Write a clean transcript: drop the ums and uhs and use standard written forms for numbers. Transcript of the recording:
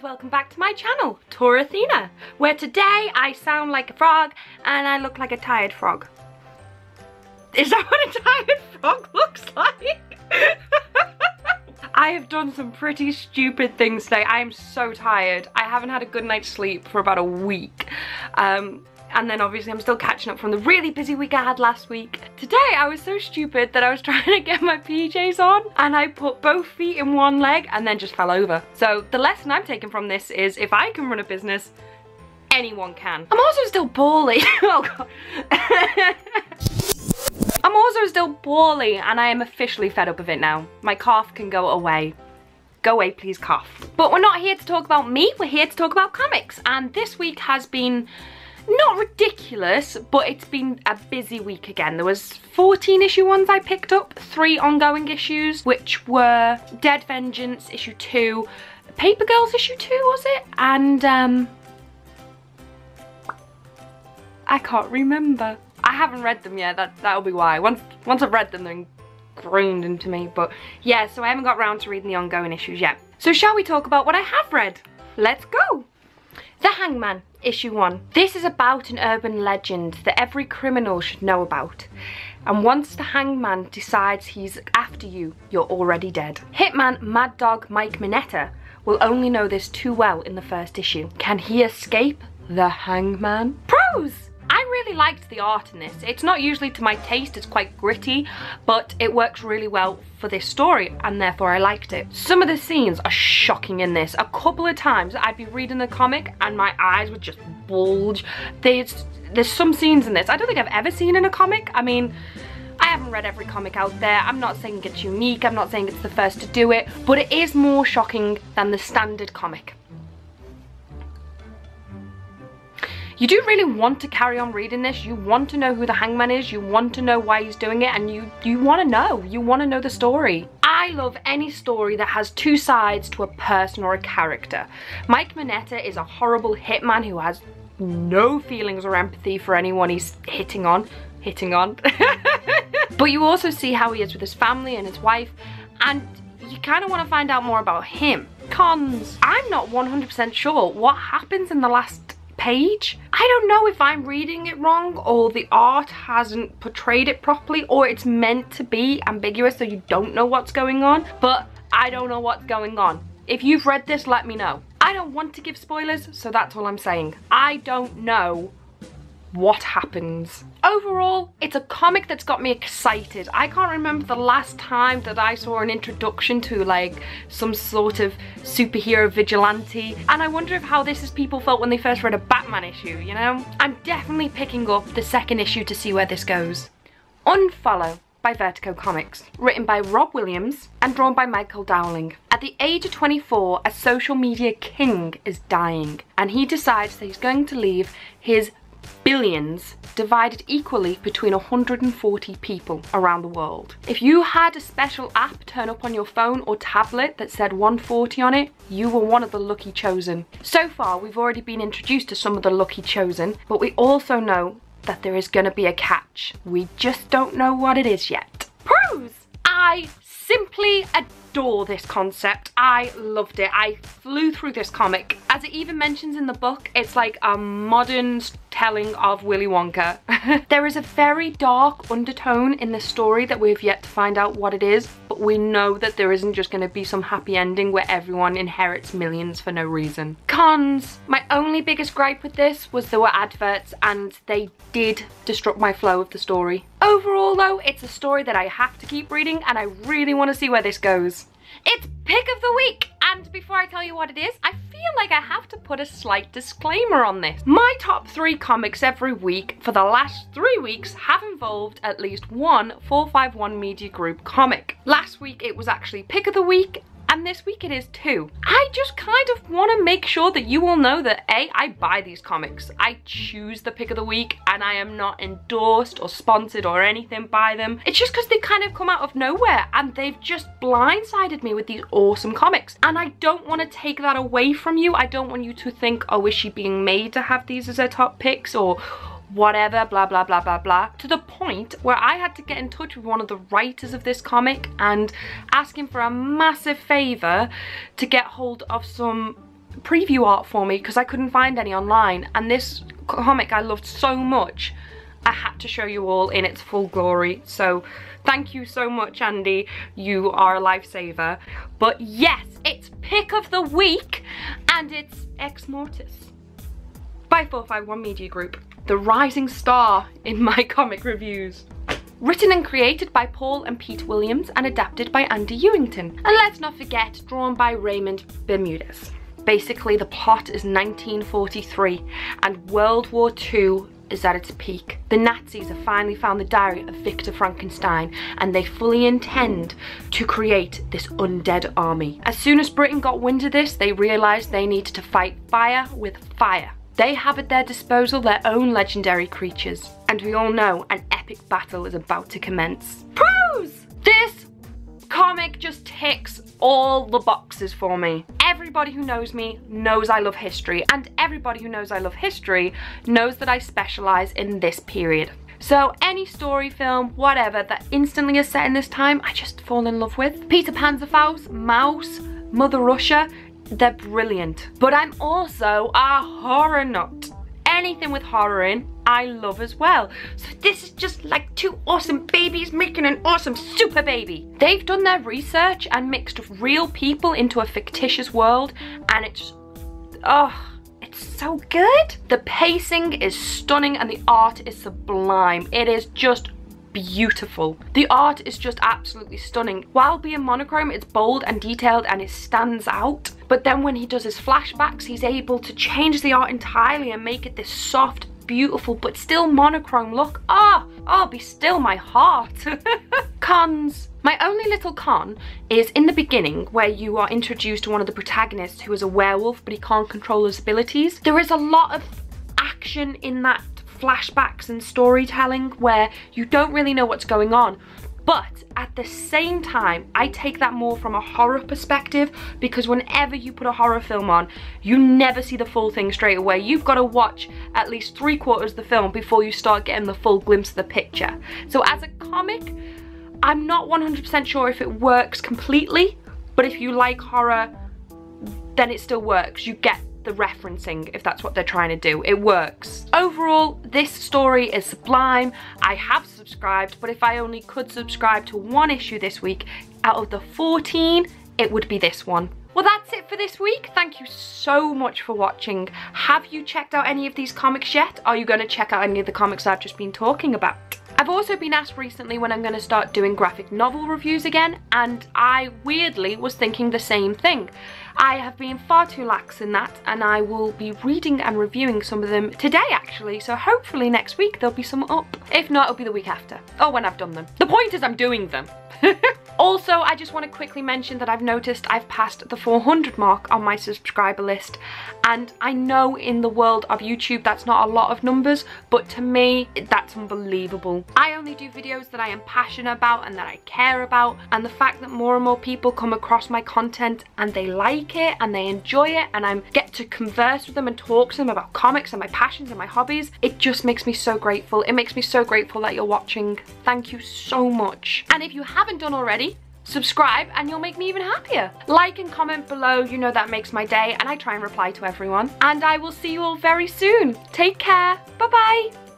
and welcome back to my channel, TorAthena, where today I sound like a frog and I look like a tired frog. Is that what a tired frog looks like? I have done some pretty stupid things today. I am so tired. I haven't had a good night's sleep for about a week. And then obviously I'm still catching up from the really busy week I had last week. Today I was so stupid that I was trying to get my PJs on and I put both feet in one leg and then just fell over. So the lesson I'm taking from this is if I can run a business, anyone can. I'm also still poorly. Oh god. I'm also still poorly and I am officially fed up of it now. My cough can go away. Go away, please, cough. But we're not here to talk about me, we're here to talk about comics. And this week has been not ridiculous, but it's been a busy week again. There was 14 issue ones I picked up, 3 ongoing issues, which were Dead Vengeance issue 2, Paper Girls issue 2 was it? And I can't remember. I haven't read them yet, that'll be why. Once I've read them, they're ingrained into me, but yeah, so I haven't got around to reading the ongoing issues yet. So shall we talk about what I have read? Let's go! The Hangman, issue 1. This is about an urban legend that every criminal should know about. And once the hangman decides he's after you, you're already dead. Hitman Mad Dog Mike Minetta will only know this too well in the first issue. Can he escape the hangman? Pros! I really liked the art in this. It's not usually to my taste, it's quite gritty, but it works really well for this story and therefore I liked it. Some of the scenes are shocking in this. A couple of times I'd be reading the comic and my eyes would just bulge. There's some scenes in this I don't think I've ever seen in a comic. I mean, I haven't read every comic out there. I'm not saying it's unique, I'm not saying it's the first to do it, but it is more shocking than the standard comic. You do really want to carry on reading this. You want to know who the hangman is, you want to know why he's doing it, and you want to know. You want to know the story. I love any story that has two sides to a person or a character. Mike Minetta is a horrible hitman who has no feelings or empathy for anyone he's hitting on. But you also see how he is with his family and his wife, and you kind of want to find out more about him. Cons. I'm not 100% sure what happens in the last page. I don't know if I'm reading it wrong or the art hasn't portrayed it properly or it's meant to be ambiguous so you don't know what's going on, but I don't know what's going on. If you've read this, let me know. I don't want to give spoilers, so that's all I'm saying. I don't know what happens. Overall, it's a comic that's got me excited. I can't remember the last time that I saw an introduction to like some sort of superhero vigilante, and I wonder if how this is people felt when they first read a Batman issue, you know? I'm definitely picking up the second issue to see where this goes. Unfollow by Vertigo Comics, written by Rob Williams and drawn by Michael Dowling. At the age of 24, a social media king is dying, and he decides that he's going to leave his billions divided equally between 140 people around the world. If you had a special app turn up on your phone or tablet that said 140 on it, you were one of the lucky chosen. So far, we've already been introduced to some of the lucky chosen, but we also know that there is going to be a catch. We just don't know what it is yet. Pros! I simply adore this concept. I loved it. I flew through this comic. As it even mentions in the book, it's like a modern telling of Willy Wonka. There is a very dark undertone in the story that we've yet to find out what it is, but we know that there isn't just going to be some happy ending where everyone inherits millions for no reason. Cons. My only biggest gripe with this was there were adverts and they did disrupt my flow of the story. Overall though, it's a story that I have to keep reading and I really want to see where this goes. It's pick of the week, and before I tell you what it is, I feel like I have to put a slight disclaimer on this. My top 3 comics every week for the last 3 weeks have involved at least one 451 Media Group comic. Last week it was actually pick of the week, and this week it is too. I just kind of want to make sure that you all know that A, I buy these comics. I choose the pick of the week and I am not endorsed or sponsored or anything by them. It's just because they kind of come out of nowhere and they've just blindsided me with these awesome comics. And I don't want to take that away from you. I don't want you to think, oh, is she being made to have these as her top picks or whatever, blah, blah, blah, blah, blah, to the point where I had to get in touch with one of the writers of this comic and ask him for a massive favor to get hold of some preview art for me because I couldn't find any online, and this comic I loved so much I had to show you all in its full glory. So thank you so much, Andi, you are a lifesaver. But yes, it's pick of the week, and it's Exmortis by 451 Media Group, the rising star in my comic reviews. Written and created by Paul and Pete Williams and adapted by Andi Ewington. And let's not forget, drawn by Raymund Bermudez. Basically, the plot is 1943 and World War II is at its peak. The Nazis have finally found the diary of Victor Frankenstein and they fully intend to create this undead army. As soon as Britain got wind of this, they realised they needed to fight fire with fire. They have at their disposal their own legendary creatures. And we all know an epic battle is about to commence. Proos! This comic just ticks all the boxes for me. Everybody who knows me knows I love history, and everybody who knows I love history knows that I specialise in this period. So any story, film, whatever, that instantly is set in this time, I just fall in love with. Peter Panzerfaust, Mouse, Mother Russia, they're brilliant. But I'm also a horror nut. Anything with horror in, I love as well. So this is just like two awesome babies making an awesome super baby. They've done their research and mixed real people into a fictitious world, and it's, oh, it's so good. The pacing is stunning and the art is sublime. It is just beautiful. The art is just absolutely stunning. While being monochrome, it's bold and detailed and it stands out. But then when he does his flashbacks, he's able to change the art entirely and make it this soft, beautiful, but still monochrome look. Oh, be still my heart. Cons. My only little con is in the beginning where you are introduced to one of the protagonists who is a werewolf, but he can't control his abilities. There is a lot of action in that flashbacks and storytelling where you don't really know what's going on, but at the same time I take that more from a horror perspective, because whenever you put a horror film on, you never see the full thing straight away. You've got to watch at least 3/4 of the film before you start getting the full glimpse of the picture. So as a comic, I'm not 100% sure if it works completely, but if you like horror, then it still works. You get the referencing, if that's what they're trying to do. It works. Overall, this story is sublime. I have subscribed, but if I only could subscribe to one issue this week out of the 14, it would be this one. Well, that's it for this week. Thank you so much for watching. Have you checked out any of these comics yet? Are you going to check out any of the comics I've just been talking about? I've also been asked recently when I'm going to start doing graphic novel reviews again, and I weirdly was thinking the same thing. I have been far too lax in that, and I will be reading and reviewing some of them today actually, so hopefully next week there'll be some up. If not, it'll be the week after, or when I've done them. The point is I'm doing them. Also, I just want to quickly mention that I've noticed I've passed the 400 mark on my subscriber list, and I know in the world of YouTube that's not a lot of numbers, but to me that's unbelievable. I only do videos that I am passionate about and that I care about, and the fact that more and more people come across my content and they like it and they enjoy it, and I get to converse with them and talk to them about comics and my passions and my hobbies, it just makes me so grateful. It makes me so grateful that you're watching. Thank you so much. And if you haven't done already, subscribe and you'll make me even happier. Like and comment below, you know that makes my day, and I try and reply to everyone. And I will see you all very soon. Take care. Bye bye.